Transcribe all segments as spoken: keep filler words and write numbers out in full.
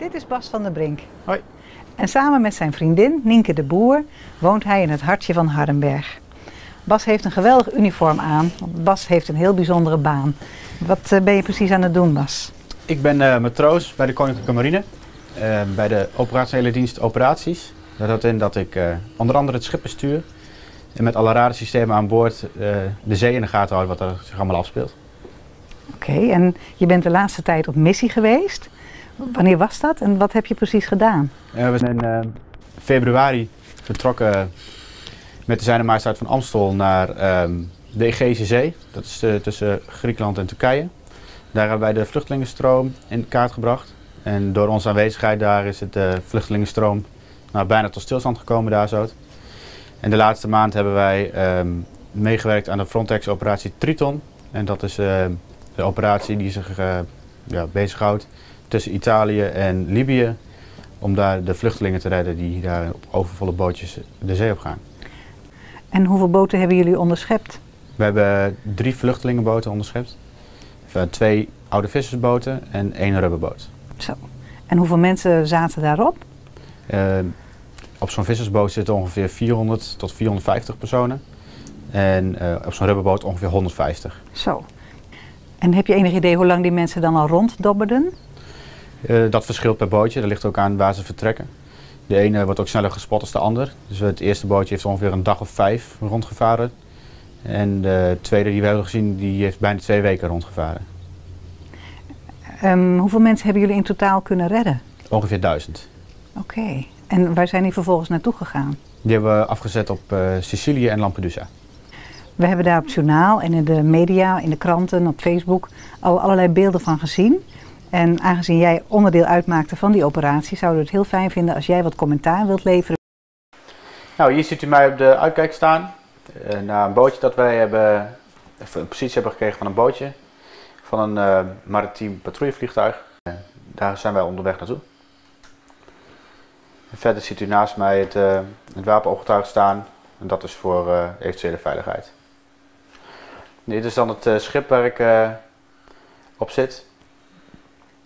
Dit is Bas van den Brink. Hoi. En samen met zijn vriendin Nienke de Boer woont hij in het hartje van Hardenberg. Bas heeft een geweldig uniform aan. Bas heeft een heel bijzondere baan. Wat ben je precies aan het doen, Bas? Ik ben uh, matroos bij de Koninklijke Marine. Uh, bij de operationele dienst operaties. Dat houdt in dat ik uh, onder andere het schip bestuur. En met alle radarsystemen aan boord uh, de zee in de gaten houden wat er zich allemaal afspeelt. Oké, okay, en je bent de laatste tijd op missie geweest. Wanneer was dat en wat heb je precies gedaan? Uh, we zijn in uh, februari vertrokken met de Zr. Majesteit van Amstel naar uh, de Egeïsche Zee. Dat is uh, tussen Griekenland en Turkije. Daar hebben wij de vluchtelingenstroom in kaart gebracht. En door onze aanwezigheid daar is het uh, vluchtelingenstroom nou, bijna tot stilstand gekomen daar zo. En de laatste maand hebben wij uh, meegewerkt aan de Frontex operatie Triton. En dat is uh, de operatie die zich uh, ja, bezighoudt tussen Italië en Libië. Om daar de vluchtelingen te redden die daar op overvolle bootjes de zee op gaan. En hoeveel boten hebben jullie onderschept? We hebben drie vluchtelingenboten onderschept. Twee oude vissersboten en één rubberboot. Zo. En hoeveel mensen zaten daarop? Uh, op zo'n vissersboot zitten ongeveer vierhonderd tot vierhonderdvijftig personen. En uh, op zo'n rubberboot ongeveer honderdvijftig. Zo. En heb je enig idee hoe lang die mensen dan al ronddobberden? Uh, dat verschilt per bootje. Dat ligt ook aan waar ze vertrekken. De ene wordt ook sneller gespot als de ander. Dus het eerste bootje heeft ongeveer een dag of vijf rondgevaren. En de tweede die we hebben gezien, die heeft bijna twee weken rondgevaren. Um, hoeveel mensen hebben jullie in totaal kunnen redden? Ongeveer duizend. Oké. Okay. En waar zijn die vervolgens naartoe gegaan? Die hebben we afgezet op uh, Sicilië en Lampedusa. We hebben daar op het journaal en in de media, in de kranten, op Facebook al allerlei beelden van gezien. En aangezien jij onderdeel uitmaakte van die operatie, zouden we het heel fijn vinden als jij wat commentaar wilt leveren. Nou, hier ziet u mij op de uitkijk staan. Na een bootje dat wij hebben, een positie hebben gekregen van een bootje, van een uh, maritiem patrouillevliegtuig. Daar zijn wij onderweg naartoe. En verder ziet u naast mij het, uh, het wapenooggetuig staan en dat is voor uh, eventuele veiligheid. Dit is dan het uh, schip waar ik uh, op zit.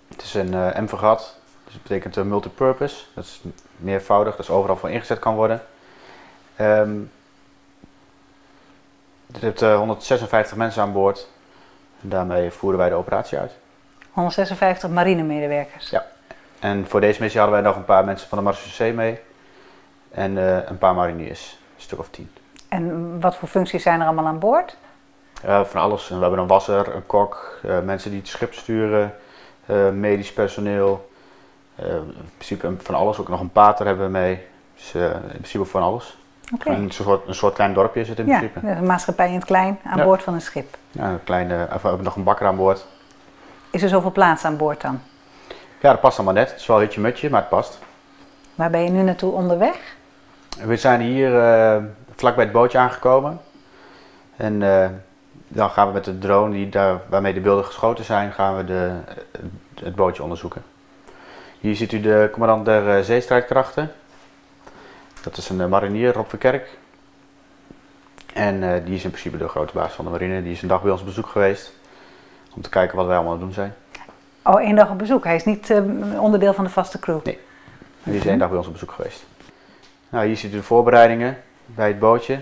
Het is een uh, M-vergat, dus dat betekent uh, multipurpose. Dat is meervoudig, dat is overal voor ingezet kan worden. Um, Dit heeft uh, honderdzesenvijftig mensen aan boord en daarmee voeren wij de operatie uit. honderdzesenvijftig marinemedewerkers? Ja, en voor deze missie hadden wij nog een paar mensen van de Marseille-C mee en uh, een paar mariniers, een stuk of tien. En wat voor functies zijn er allemaal aan boord? Uh, van alles. We hebben een wasser, een kok, uh, mensen die het schip sturen, uh, medisch personeel, uh, in principe van alles. Ook nog een pater hebben we mee, dus uh, in principe van alles. Okay. Een, soort, een soort klein dorpje zit in ja, principe. Ja, een maatschappij in het klein, aan ja. boord van een schip. Ja, een kleine, of, of, nog een bakker aan boord. Is er zoveel plaats aan boord dan? Ja, dat past allemaal net. Het is wel een beetje mutje, maar het past. Waar ben je nu naartoe onderweg? We zijn hier uh, vlak bij het bootje aangekomen. En uh, dan gaan we met de drone die daar, waarmee de beelden geschoten zijn, gaan we de, het bootje onderzoeken. Hier ziet u de commandant der uh, zeestrijdkrachten. Dat is een marinier, Rob van Kerk. En uh, die is in principe de grote baas van de marine. Die is een dag bij ons op bezoek geweest. Om te kijken wat wij allemaal aan het doen zijn. Oh, één dag op bezoek. Hij is niet uh, onderdeel van de vaste crew? Nee. Die is één dag bij ons op bezoek geweest. Nou, hier ziet u de voorbereidingen bij het bootje.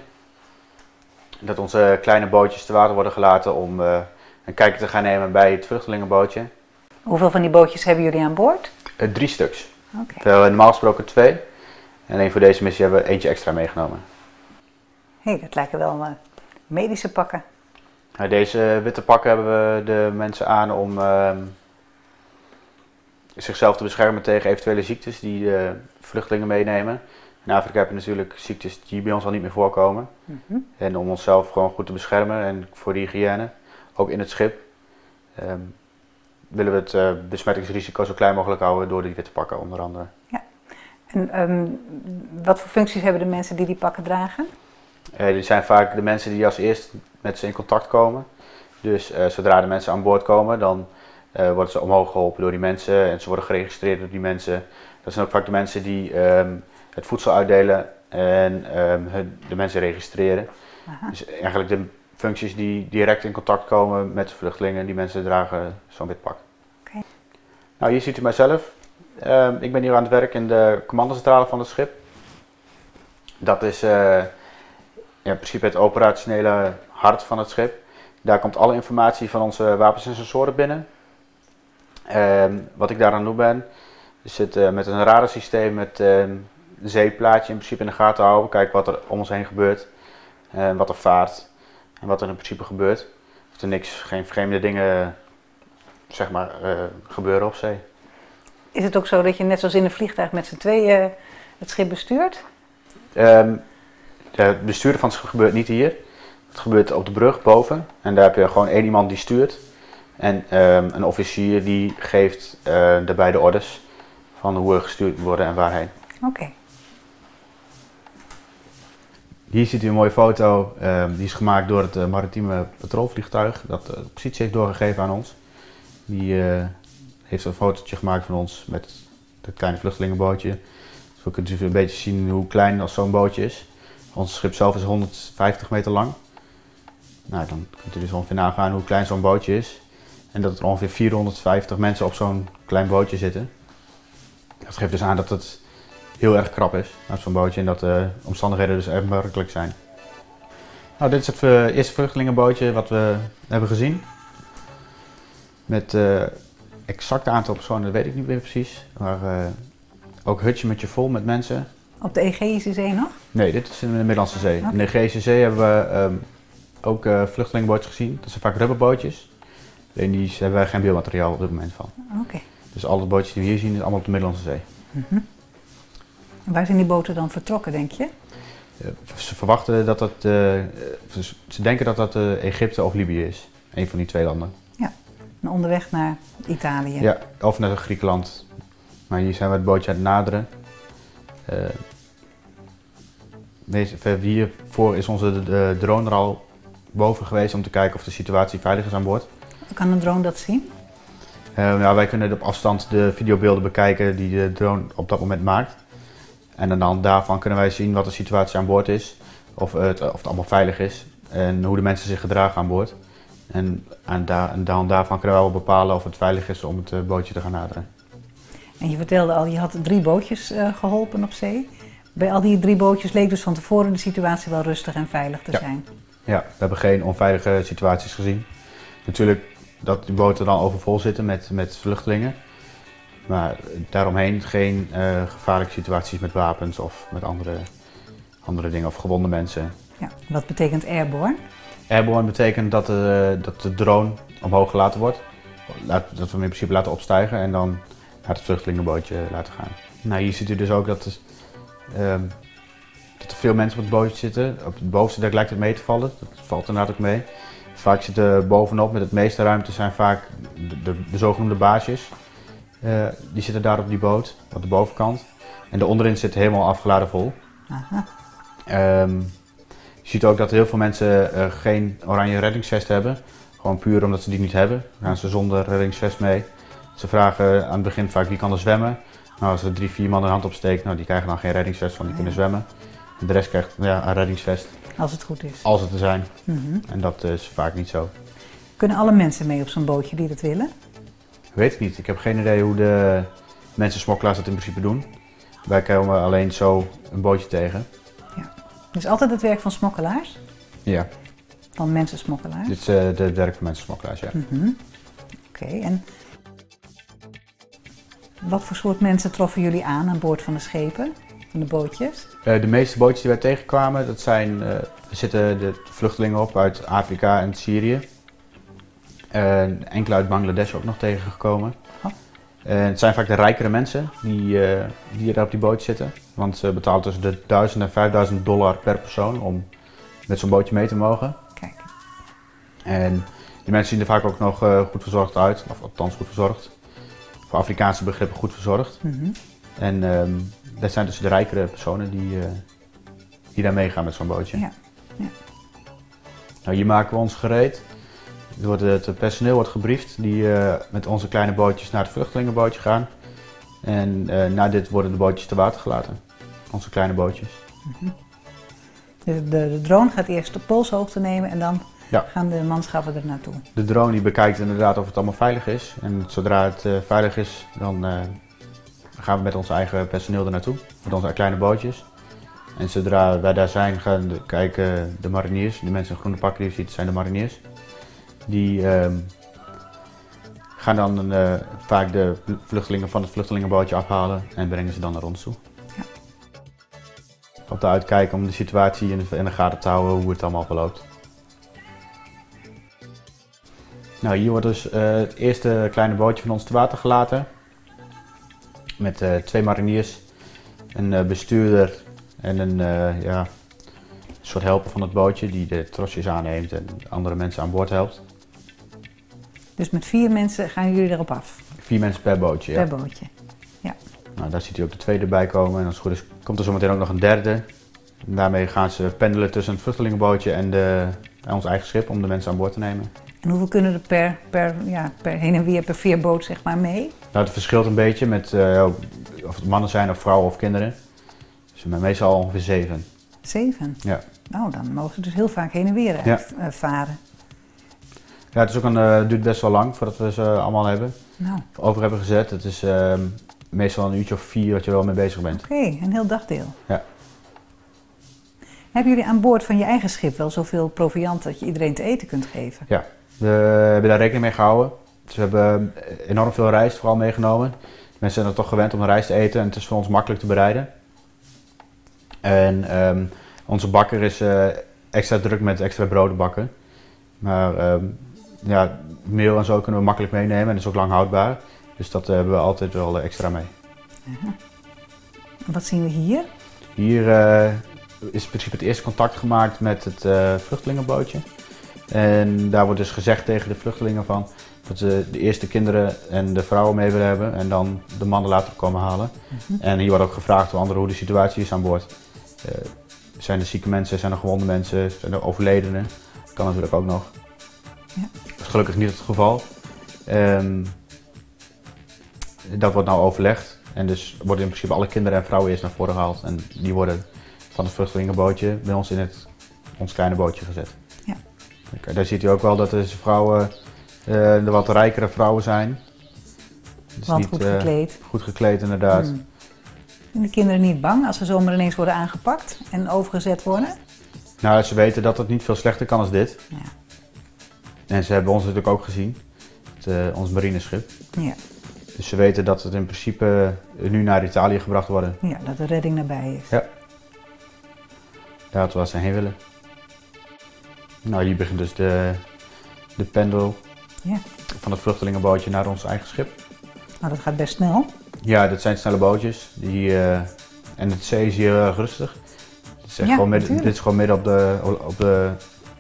Dat onze kleine bootjes te water worden gelaten om uh, een kijkje te gaan nemen bij het vluchtelingenbootje. Hoeveel van die bootjes hebben jullie aan boord? Uh, drie stuks. Okay. We hebben normaal gesproken twee. En alleen voor deze missie hebben we eentje extra meegenomen. Hé, hey, dat lijken wel uh, medische pakken. Nou, deze witte pakken hebben we de mensen aan om uh, zichzelf te beschermen tegen eventuele ziektes die uh, vluchtelingen meenemen. In Afrika heb je natuurlijk ziektes die bij ons al niet meer voorkomen. Mm-hmm. En om onszelf gewoon goed te beschermen en voor de hygiëne, ook in het schip, uh, willen we het uh, besmettingsrisico zo klein mogelijk houden door die witte pakken onder andere. Ja. En um, wat voor functies hebben de mensen die die pakken dragen? Uh, dit zijn vaak de mensen die als eerst met ze in contact komen. Dus uh, zodra de mensen aan boord komen, dan uh, worden ze omhoog geholpen door die mensen. En ze worden geregistreerd door die mensen. Dat zijn ook vaak de mensen die um, het voedsel uitdelen en um, hun, de mensen registreren. Aha. Dus eigenlijk de functies die direct in contact komen met de vluchtelingen. Die mensen dragen zo'n wit pak. Okay. Nou, hier ziet u mijzelf. Uh, ik ben hier aan het werk in de commandocentrale van het schip. Dat is uh, ja, in principe het operationele hart van het schip. Daar komt alle informatie van onze wapens en sensoren binnen. Uh, wat ik daar aan doen ben, is het uh, met een radarsysteem, met uh, een zeeplaatje in principe in de gaten houden. Kijken wat er om ons heen gebeurt, uh, wat er vaart en wat er in principe gebeurt. Of er niks, geen vreemde dingen zeg maar, uh, gebeuren op zee. Is het ook zo dat je net zoals in een vliegtuig met z'n tweeën het schip bestuurt? Um, het besturen van het schip gebeurt niet hier. Het gebeurt op de brug boven. En daar heb je gewoon één iemand die stuurt. En um, een officier die geeft uh, daarbij de orders van hoe we gestuurd worden en waarheen. Oké. Okay. Hier ziet u een mooie foto. Um, die is gemaakt door het uh, maritieme patrolvliegtuig. Dat de positie heeft doorgegeven aan ons. Die... Uh, heeft een fotootje gemaakt van ons met dat kleine vluchtelingenbootje. Dus we kunnen een beetje zien hoe klein als zo'n bootje is. Ons schip zelf is honderdvijftig meter lang. Nou, dan kunt u dus ongeveer nagaan hoe klein zo'n bootje is. En dat er ongeveer vierhonderdvijftig mensen op zo'n klein bootje zitten. Dat geeft dus aan dat het heel erg krap is uit zo'n bootje en dat de omstandigheden dus erg werkelijk zijn. Nou, dit is het eerste vluchtelingenbootje wat we hebben gezien. Met... Uh, Exact aantal personen, dat weet ik niet meer precies, maar uh, ook hutje met je vol met mensen. Op de Egeïsche Zee nog? Nee, dit is in de Middellandse Zee. Okay. In de Egeïsche Zee hebben we um, ook uh, vluchtelingenbootjes gezien. Dat zijn vaak rubberbootjes. Alleen die hebben wij geen beeldmateriaal op dit moment van. Okay. Dus alle bootjes die we hier zien, is allemaal op de Middellandse Zee. Mm-hmm. En waar zijn die boten dan vertrokken, denk je? Uh, ze verwachten dat dat, uh, ze denken dat dat uh, Egypte of Libië is. Een van die twee landen. Onderweg naar Italië. Ja, of naar Griekenland. Maar hier zijn we het bootje aan het naderen. Uh, deze, hiervoor is onze de drone er al boven geweest om te kijken of de situatie veilig is aan boord. Kan een drone dat zien? Uh, nou, wij kunnen op afstand de videobeelden bekijken die de drone op dat moment maakt. En aan de hand daarvan kunnen wij zien wat de situatie aan boord is. Of het, of het allemaal veilig is. En hoe de mensen zich gedragen aan boord. En aan da dan daarvan kunnen we wel bepalen of het veilig is om het bootje te gaan naderen. En je vertelde al, je had drie bootjes uh, geholpen op zee. Bij al die drie bootjes leek dus van tevoren de situatie wel rustig en veilig te ja. zijn. Ja, we hebben geen onveilige situaties gezien. Natuurlijk dat die boten dan overvol zitten met, met vluchtelingen. Maar daaromheen geen uh, gevaarlijke situaties met wapens of met andere, andere dingen of gewonde mensen. Ja, wat betekent airborne? Airborne betekent dat de, dat de drone omhoog gelaten wordt. Dat we hem in principe laten opstijgen en dan naar het vluchtelingenbootje laten gaan. Nou, hier ziet u dus ook dat er, um, dat er veel mensen op het bootje zitten. Op het bovenste dek lijkt het mee te vallen. Dat valt inderdaad ook mee. Vaak zitten bovenop, met het meeste ruimte zijn vaak de, de, de zogenoemde baasjes. Uh, die zitten daar op die boot, op de bovenkant. En de onderin zit helemaal afgeladen vol. Aha. Um, Je ziet ook dat heel veel mensen uh, geen oranje reddingsvest hebben. Gewoon puur omdat ze die niet hebben. Dan gaan ze zonder reddingsvest mee. Ze vragen aan het begin vaak wie kan er zwemmen. Nou, als er drie, vier man de hand opsteekt, nou, die krijgen dan geen reddingsvest, want die kunnen zwemmen. En de rest krijgt ja, een reddingsvest. Als het goed is. Als het er zijn. Mm-hmm. En dat is vaak niet zo. Kunnen alle mensen mee op zo'n bootje die dat willen? Weet ik niet. Ik heb geen idee hoe de mensen smokkelaars dat in principe doen. Wij komen alleen zo een bootje tegen. Dus altijd het werk van smokkelaars? Ja. Van mensensmokkelaars? Dit is uh, het werk van mensensmokkelaars, ja. Mm-hmm. Oké, okay, en wat voor soort mensen troffen jullie aan aan boord van de schepen, van de bootjes? Uh, de meeste bootjes die wij tegenkwamen, dat zijn, uh, er zitten de vluchtelingen op uit Afrika en Syrië. Uh, enkele uit Bangladesh ook nog tegengekomen. Oh. Uh, het zijn vaak de rijkere mensen die, uh, die daar op die boot zitten. Want ze betalen tussen de duizend en vijfduizend dollar per persoon om met zo'n bootje mee te mogen. Kijk. En die mensen zien er vaak ook nog uh, goed verzorgd uit. Of althans goed verzorgd. Voor Afrikaanse begrippen goed verzorgd. Mm-hmm. En um, dat zijn dus de rijkere personen die, uh, die daar meegaan met zo'n bootje. Ja. Ja. Nou, hier maken we ons gereed. Het personeel wordt gebriefd die uh, met onze kleine bootjes naar het vluchtelingenbootje gaan. En uh, na dit worden de bootjes te water gelaten. Onze kleine bootjes. Mm-hmm. Dus de, de drone gaat eerst de polshoogte nemen en dan ja. gaan de manschappen er naartoe. De drone die bekijkt inderdaad of het allemaal veilig is. En zodra het uh, veilig is, dan uh, Dan gaan we met ons eigen personeel er naartoe, met onze kleine bootjes. En zodra wij daar zijn, gaan de, kijken de mariniers, de mensen in groene pakken die je ziet, zijn de mariniers. Die um, gaan dan uh, vaak de vluchtelingen van het vluchtelingenbootje afhalen en brengen ze dan naar ons toe. Ja. Op de uitkijk om de situatie in de, in de gaten te houden hoe het allemaal verloopt. Nou, hier wordt dus uh, het eerste kleine bootje van ons te water gelaten. Met uh, twee mariniers, een uh, bestuurder en een uh, ja, soort helper van het bootje die de trosjes aanneemt en andere mensen aan boord helpt. Dus met vier mensen gaan jullie erop af? Vier mensen per bootje, ja. Per bootje, ja. Nou, daar ziet hij ook de tweede bij komen en als het goed is komt er zometeen ook nog een derde. En daarmee gaan ze pendelen tussen het vluchtelingenbootje en, de, en ons eigen schip om de mensen aan boord te nemen. En hoeveel kunnen er per, per, ja, per heen en weer, per veerboot zeg maar mee? Nou, het verschilt een beetje met uh, of het mannen zijn of vrouwen of kinderen. Dus meestal ongeveer zeven. Zeven? Ja. Nou, dan mogen ze dus heel vaak heen en weer ja. varen. Ja, het is ook een, uh, duurt best wel lang voordat we ze allemaal hebben. Nou. Over hebben gezet. Het is uh, meestal een uurtje of vier dat je wel mee bezig bent. Oké, okay, een heel dagdeel. Ja. Hebben jullie aan boord van je eigen schip wel zoveel proviant dat je iedereen te eten kunt geven? Ja. We hebben daar rekening mee gehouden. Dus we hebben enorm veel rijst vooral meegenomen. De mensen zijn er toch gewend om rijst te eten en het is voor ons makkelijk te bereiden. En um, onze bakker is uh, extra druk met extra brood bakken. Maar um, ja, meel en zo kunnen we makkelijk meenemen en dat is ook lang houdbaar. Dus dat uh, hebben we altijd wel uh, extra mee. Aha. Wat zien we hier? Hier uh, is in principe het eerste contact gemaakt met het uh, vluchtelingenbootje. En daar wordt dus gezegd tegen de vluchtelingen van dat ze de eerste kinderen en de vrouwen mee willen hebben en dan de mannen later komen halen. Mm-hmm. En hier wordt ook gevraagd door anderen hoe de situatie is aan boord. Uh, zijn er zieke mensen, zijn er gewonde mensen, zijn er overledenen? Dat kan natuurlijk ook nog. Ja. Dat is gelukkig niet het geval. Um, dat wordt nou overlegd en dus worden in principe alle kinderen en vrouwen eerst naar voren gehaald. En die worden van het vluchtelingenbootje bij ons in het, ons kleine bootje gezet. Okay, daar ziet u ook wel dat deze vrouwen uh, de wat rijkere vrouwen zijn. Dus want niet, goed gekleed. Uh, goed gekleed, inderdaad. Hmm. En de kinderen niet bang als ze zomaar ineens worden aangepakt en overgezet worden? Nou, ze weten dat het niet veel slechter kan als dit. Ja. En ze hebben ons natuurlijk ook gezien, het, uh, ons marineschip. Ja. Dus ze weten dat het in principe nu naar Italië gebracht wordt. Ja, dat de redding nabij is. Ja. Daar hadden we ze heen willen. Nou, hier begint dus de, de pendel ja. van het vluchtelingenbootje naar ons eigen schip. Nou, dat gaat best snel. Ja, dat zijn snelle bootjes. Die, uh, en het zee is hier uh, rustig. Het is echt ja, gewoon mid, dit is gewoon midden op de, op de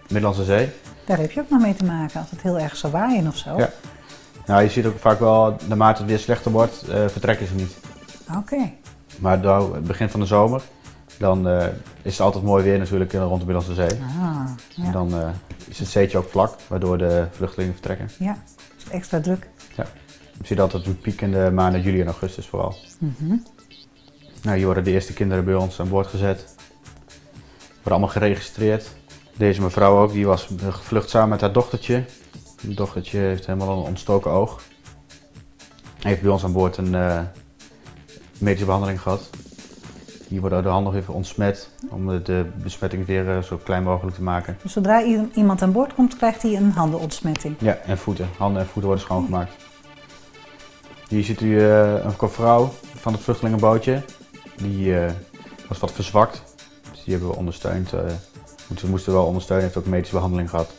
Middellandse Zee. Daar heb je ook nog mee te maken als het heel erg zou waaien of zo. Ja. Nou, je ziet ook vaak wel, naarmate het weer slechter wordt, uh, vertrekken ze niet. Oké. Okay. Maar door het begin van de zomer. Dan uh, is het altijd mooi weer natuurlijk rond de Middellandse Zee. Ah, ja. En dan uh, is het zeetje ook vlak, waardoor de vluchtelingen vertrekken. Ja, dat is extra druk. Ja. Je ziet altijd een piek in de maanden juli en augustus vooral. Mm-hmm. Nou, hier worden de eerste kinderen bij ons aan boord gezet. Worden allemaal geregistreerd. Deze mevrouw ook, die was gevlucht samen met haar dochtertje. Het dochtertje heeft helemaal een ontstoken oog. Hij heeft bij ons aan boord een uh, medische behandeling gehad. Hier worden de handen nog even ontsmet om de besmetting weer zo klein mogelijk te maken. Dus zodra iemand aan boord komt, krijgt hij een handenontsmetting? Ja, en voeten. Handen en voeten worden schoongemaakt. Hier ziet u een vrouw van het vluchtelingenbootje. Die was wat verzwakt. Dus die hebben we ondersteund. Ze moesten wel ondersteunen, heeft ook medische behandeling gehad.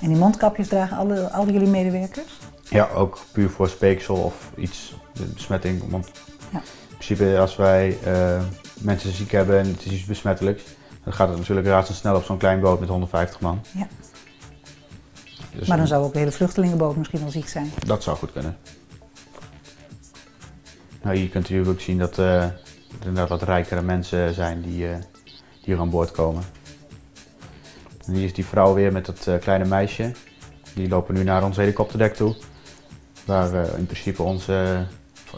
En die mondkapjes dragen alle, al jullie medewerkers? Ja, ook puur voor speeksel of iets, de besmetting. Want ja. In principe, als wij uh, mensen ziek hebben en het is iets besmettelijks, dan gaat het natuurlijk razendsnel op zo'n klein boot met honderdvijftig man. Ja. Dus maar dan zou ook de hele vluchtelingenboot misschien wel ziek zijn. Dat zou goed kunnen. Nou, hier kunt u ook zien dat uh, er wat rijkere mensen zijn die uh, hier aan boord komen. En hier is die vrouw weer met dat uh, kleine meisje. Die lopen nu naar ons helikopterdek toe, waar uh, in principe onze... Uh,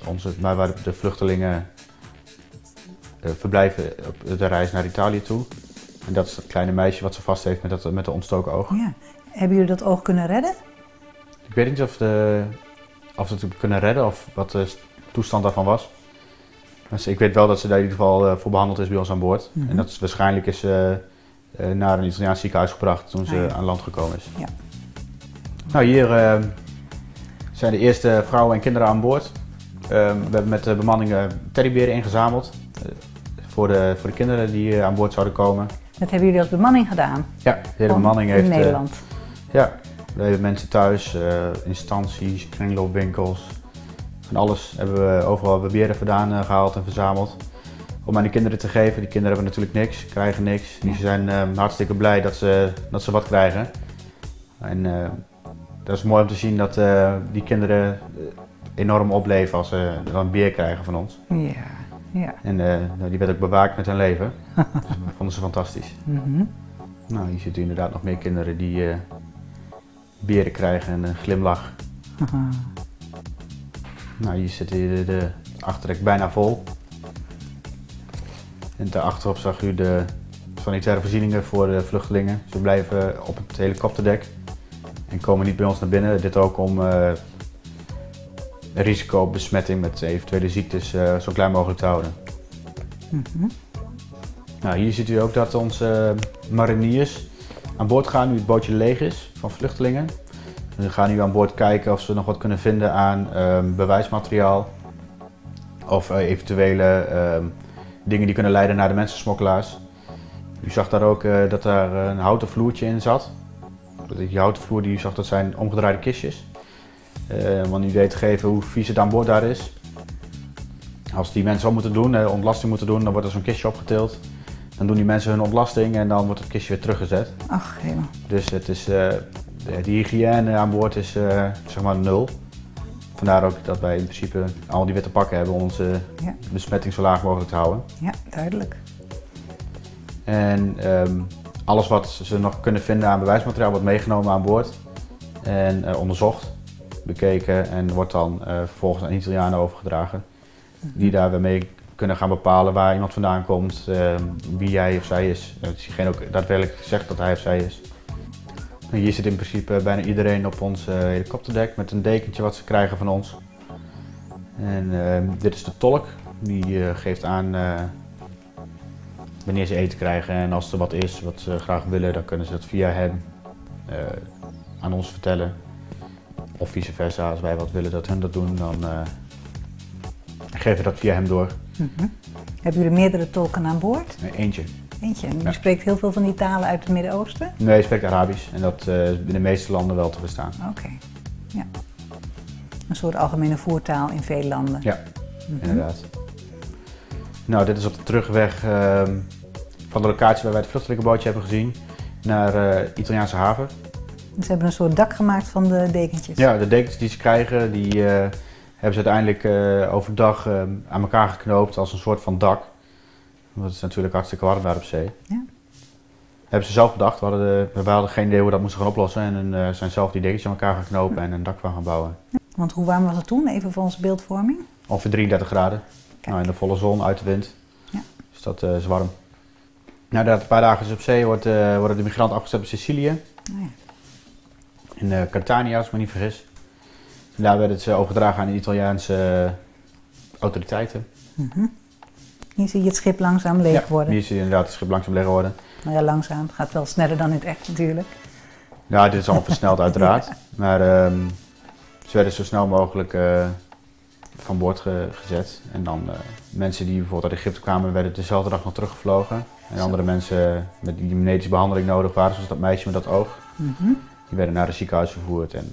Onze, maar waar de vluchtelingen uh, verblijven op de reis naar Italië toe. En dat is dat kleine meisje wat ze vast heeft met, dat, met de ontstoken oog. Ja. Hebben jullie dat oog kunnen redden? Ik weet niet of, de, of ze het kunnen redden of wat de toestand daarvan was. Dus ik weet wel dat ze daar in ieder geval uh, voor behandeld is bij ons aan boord. Mm-hmm. En dat is, waarschijnlijk is uh, uh, naar een Italiaans ziekenhuis gebracht toen ze ah, ja. aan land gekomen is. Ja. Nou, hier uh, zijn de eerste vrouwen en kinderen aan boord. Uh, we hebben met de bemanning uh, teddyberen ingezameld uh, voor, de, voor de kinderen die uh, aan boord zouden komen. Dat hebben jullie als bemanning gedaan? Ja, de hele Om, bemanning heeft... In Nederland? Uh, ja, we hebben mensen thuis, uh, instanties, kringloopwinkels. Van alles hebben we overal beweren vandaan uh, gehaald en verzameld. Om aan de kinderen te geven. Die kinderen hebben natuurlijk niks, krijgen niks. Die zijn uh, hartstikke blij dat ze, dat ze wat krijgen. En uh, dat is mooi om te zien dat uh, die kinderen enorm opleven als ze dan beer krijgen van ons. Ja, ja. En uh, die werd ook bewaakt met hun leven. Dus dat vonden ze fantastisch. Mm-hmm. Nou, hier zitten inderdaad nog meer kinderen die uh, beren krijgen en een glimlach. Aha. Nou, hier zit de, de achterrek bijna vol. En daarachterop zag u de sanitaire voorzieningen voor de vluchtelingen. Ze blijven op het helikopterdek en komen niet bij ons naar binnen. Dit ook om uh, risico op besmetting met eventuele ziektes uh, zo klein mogelijk te houden. Mm-hmm. Nou, hier ziet u ook dat onze uh, mariniers aan boord gaan nu het bootje leeg is van vluchtelingen. We gaan nu aan boord kijken of ze nog wat kunnen vinden aan uh, bewijsmateriaal of uh, eventuele uh, dingen die kunnen leiden naar de mensensmokkelaars. U zag daar ook uh, dat daar een houten vloertje in zat. Die houten vloer die u zag, dat zijn omgedraaide kistjes. Uh, want u weet geven hoe vies het aan boord daar is. Als die mensen wat moeten doen, uh, ontlasting moeten doen, dan wordt er zo'n kistje opgetild. Dan doen die mensen hun ontlasting en dan wordt het kistje weer teruggezet. Ach, helemaal. Dus het is... Uh, De hygiëne aan boord is uh, zeg maar nul. Vandaar ook dat wij in principe al die witte pakken hebben om onze ja. besmetting zo laag mogelijk te houden. Ja, duidelijk. En um, alles wat ze nog kunnen vinden aan bewijsmateriaal wordt meegenomen aan boord en uh, onderzocht, bekeken en wordt dan uh, vervolgens aan Italianen overgedragen. Die daar weer mee kunnen gaan bepalen waar iemand vandaan komt, uh, wie hij of zij is. Dat is diegene ook daadwerkelijk zegt dat hij of zij is. Hier zit in principe bijna iedereen op ons uh, helikopterdek met een dekentje wat ze krijgen van ons. En uh, dit is de tolk, die uh, geeft aan uh, wanneer ze eten krijgen en als er wat is wat ze graag willen, dan kunnen ze dat via hem uh, aan ons vertellen. Of vice versa, als wij wat willen dat hun dat doen, dan uh, geven we dat via hem door. Mm-hmm. Hebben jullie meerdere tolken aan boord? Nee, eentje. Eentje. En u ja. spreekt heel veel van die talen uit het Midden-Oosten? Nee, je spreekt Arabisch en dat uh, is in de meeste landen wel te verstaan. Oké, okay. ja. Een soort algemene voertaal in veel landen. Ja, mm-hmm. inderdaad. Nou, dit is op de terugweg uh, van de locatie waar wij het vluchtelingenbootje hebben gezien naar uh, Italiaanse haven. Ze hebben een soort dak gemaakt van de dekentjes? Ja, de dekentjes die ze krijgen, die uh, hebben ze uiteindelijk uh, overdag uh, aan elkaar geknoopt als een soort van dak. Want het is natuurlijk hartstikke warm daar op zee. Ja. Hebben ze zelf bedacht. We hadden, de, we hadden geen idee hoe we dat moesten gaan oplossen. En uh, zijn zelf die dekentjes aan elkaar gaan knopen ja. en een dak van gaan bouwen. Ja. Want hoe warm was het toen? Even voor onze beeldvorming. Ongeveer drieëndertig graden. Nou, in de volle zon, uit de wind. Ja. Dus dat uh, is warm. Nadat een paar dagen is op zee wordt, uh, worden de migranten afgezet op Sicilië. Oh ja. In uh, Catania, als ik me niet vergis. En daar werd het uh, overgedragen aan de Italiaanse uh, autoriteiten. Mm-hmm. Hier zie je het schip langzaam leeg worden. Ja, hier zie je inderdaad het schip langzaam leeg worden. Nou ja, langzaam. Het gaat wel sneller dan in het echt natuurlijk. Ja, dit is allemaal versneld uiteraard. Ja. Maar um, ze werden zo snel mogelijk uh, van boord ge gezet. En dan uh, mensen die bijvoorbeeld uit Egypte kwamen, werden dezelfde dag nog teruggevlogen. En zo. Andere mensen met die medische behandeling nodig waren, zoals dat meisje met dat oog. Mm-hmm. Die werden naar het ziekenhuis vervoerd. En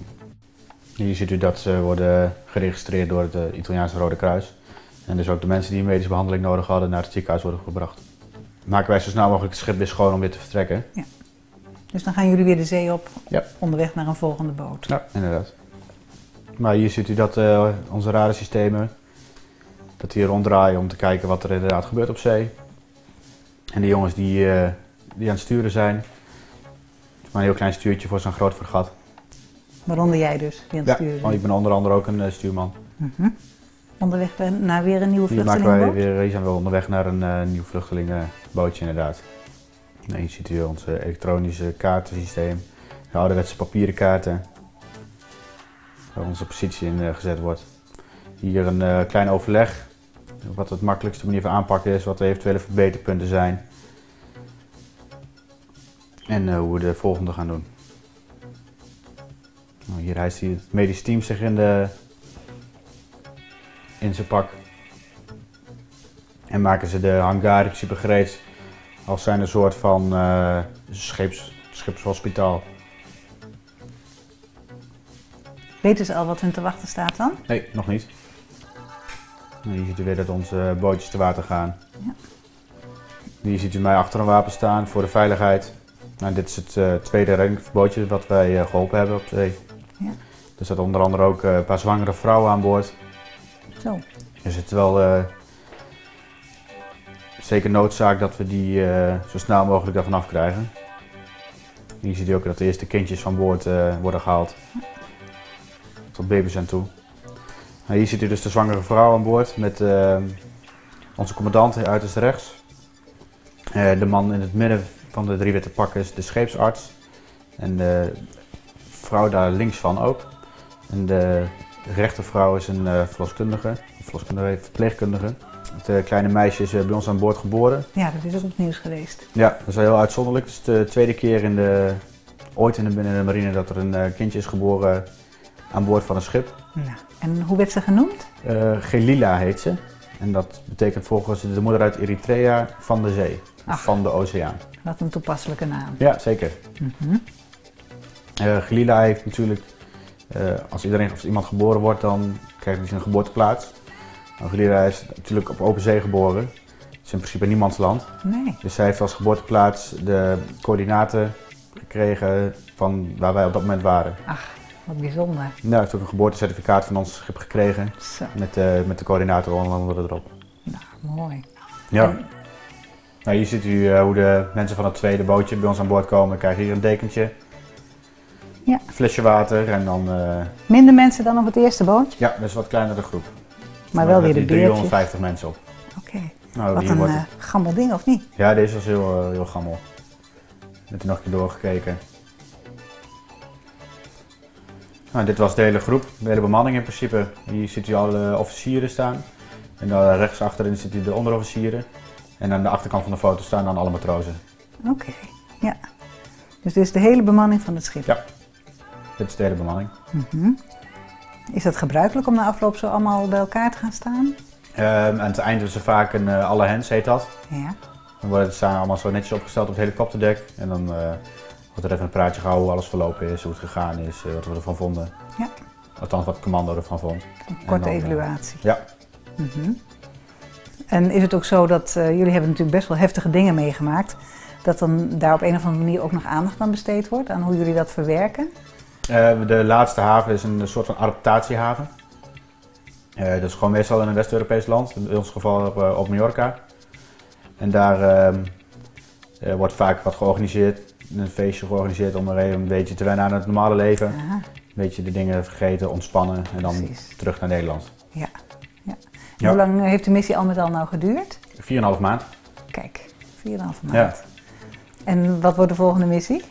hier ziet u dat ze worden geregistreerd door het Italiaanse Rode Kruis. En dus ook de mensen die een medische behandeling nodig hadden naar het ziekenhuis worden gebracht. Maken wij zo snel mogelijk het schip weer schoon om weer te vertrekken. Ja. Dus dan gaan jullie weer de zee op, ja. onderweg naar een volgende boot. Ja, inderdaad. Maar hier ziet u dat uh, onze radarsystemen, dat die ronddraaien om te kijken wat er inderdaad gebeurt op zee. En de jongens die, uh, die aan het sturen zijn, het is maar een heel klein stuurtje voor zo'n groot fregat. Waaronder jij dus, die aan het ja, sturen zijn? Ja, ik ben onder andere ook een uh, stuurman. Uh-huh. Onderweg naar weer een nieuwe vluchtelingenboot? Maken wij weer, hier zijn we onderweg naar een uh, nieuw vluchtelingenbootje inderdaad. Nou, hier ziet u ons uh, elektronische kaartensysteem, de ouderwetse papieren kaarten, waar onze positie in uh, gezet wordt. Hier een uh, klein overleg, wat het makkelijkste manier van aanpakken is, wat de eventuele verbeterpunten zijn. En uh, hoe we de volgende gaan doen. Nou, hier hijst hij het medisch team zich in, de, in zijn pak. En maken ze de hangar in principe gereed als zijn een soort van uh, scheeps, schipshospitaal. Weten ze al wat hun te wachten staat dan? Nee, nog niet. Hier ziet u weer dat onze bootjes te water gaan. Ja. Hier ziet u mij achter een wapen staan voor de veiligheid. Nou, dit is het uh, tweede reddingsbootje wat wij uh, geholpen hebben op zee. Ja. Er zaten onder andere ook uh, een paar zwangere vrouwen aan boord. Zo. Dus het is wel uh, zeker noodzaak dat we die uh, zo snel mogelijk daarvan afkrijgen. Hier ziet u ook dat de eerste kindjes van boord uh, worden gehaald. Ja. Tot baby's aan toe. Nou, hier ziet u dus de zwangere vrouw aan boord met uh, onze commandant uiterst rechts. Uh, de man in het midden van de drie witte pakken is de scheepsarts. En de vrouw daar links van ook. En de rechtervrouw is een uh, verloskundige, verloskundige, verpleegkundige. Het uh, kleine meisje is uh, bij ons aan boord geboren. Ja, dat is ook op het nieuws geweest. Ja, dat is wel heel uitzonderlijk. Het is de tweede keer in de, ooit in de, binnen de marine dat er een uh, kindje is geboren aan boord van een schip. Nou, en hoe werd ze genoemd? Uh, Gelila heet ze. En dat betekent volgens de moeder uit Eritrea van de zee, Ach, van de oceaan. Wat een toepasselijke naam. Ja, zeker. Mm-hmm. uh, Gelila heeft natuurlijk, uh, als, iedereen, als iemand geboren wordt, dan krijgt hij zijn geboorteplaats. Nou, Gelila is natuurlijk op open zee geboren. Het is in principe niemands land. Nee. Dus zij heeft als geboorteplaats de coördinaten gekregen van waar wij op dat moment waren. Ach. Wat bijzonder. Nou, ik heb ook een geboortecertificaat van ons schip gekregen. Zo. Met, uh, met de coördinator onder andere erop. Nou, mooi. Ja. En... Nou, hier ziet u uh, hoe de mensen van het tweede bootje bij ons aan boord komen. Dan krijgen hier een dekentje, ja, een flesje water en dan... Uh... Minder mensen dan op het eerste bootje? Ja, dus wat kleinere groep. Maar dan wel weer de beertjes. driehonderdvijftig mensen op. Oké. Okay. Nou, wat een uh, gammel ding, of niet? Ja, deze was heel, uh, heel gammel. Ik heb er nog een keer doorgekeken. Nou, dit was de hele groep, de hele bemanning in principe. Hier ziet u alle officieren staan. En dan rechts achterin zitten de onderofficieren. En aan de achterkant van de foto staan dan alle matrozen. Oké, okay, ja. Dus dit is de hele bemanning van het schip? Ja, dit is de hele bemanning. Mm-hmm. Is dat gebruikelijk om na afloop zo allemaal bij elkaar te gaan staan? Um, aan het eind is er vaak een uh, alle hands, heet dat. Ja. Dan worden ze allemaal zo netjes opgesteld op het helikopterdek. En dan... Uh, wordt er even een praatje gehouden hoe alles verlopen is, hoe het gegaan is, wat we ervan vonden. Ja. Althans wat het commando ervan vond. Een korte evaluatie. Ja. Mm-hmm. En is het ook zo dat, uh, jullie hebben natuurlijk best wel heftige dingen meegemaakt, dat dan daar op een of andere manier ook nog aandacht aan besteed wordt, aan hoe jullie dat verwerken? Uh, de laatste haven is een soort van adaptatiehaven. Uh, dat is gewoon meestal in een West-Europees land, in ons geval op, uh, op Mallorca. En daar uh, uh, wordt vaak wat georganiseerd. Een feestje georganiseerd om er even een beetje te wennen aan het normale leven. Aha. Een beetje de dingen vergeten, ontspannen en dan Precies. terug naar Nederland. Ja. Ja. Ja. Hoe lang heeft de missie al met al nou geduurd? vier en een half maand. Kijk, vier en een half maand. Ja. En wat wordt de volgende missie?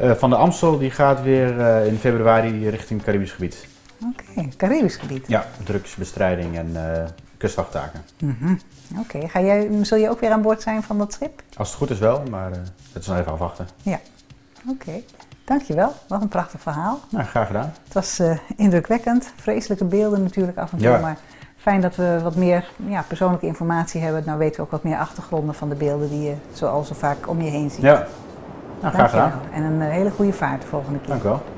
Uh, van de Amstel die gaat weer uh, in februari richting het Caribisch gebied. Oké, okay. Caribisch gebied. Ja, drugsbestrijding en uh, kustwachttaken. Mm-hmm. Oké, okay. Ga jij, zul je ook weer aan boord zijn van dat schip? Als het goed is wel, maar uh, het is nog even afwachten. Ja, oké. Okay. Dankjewel. Wat een prachtig verhaal. Nou, graag gedaan. Het was uh, indrukwekkend. Vreselijke beelden natuurlijk af en toe, ja. maar fijn dat we wat meer ja, persoonlijke informatie hebben. Nou weten we ook wat meer achtergronden van de beelden die je zoal zo vaak om je heen ziet. Ja, nou, graag gedaan. En een uh, hele goede vaart de volgende keer. Dank u wel.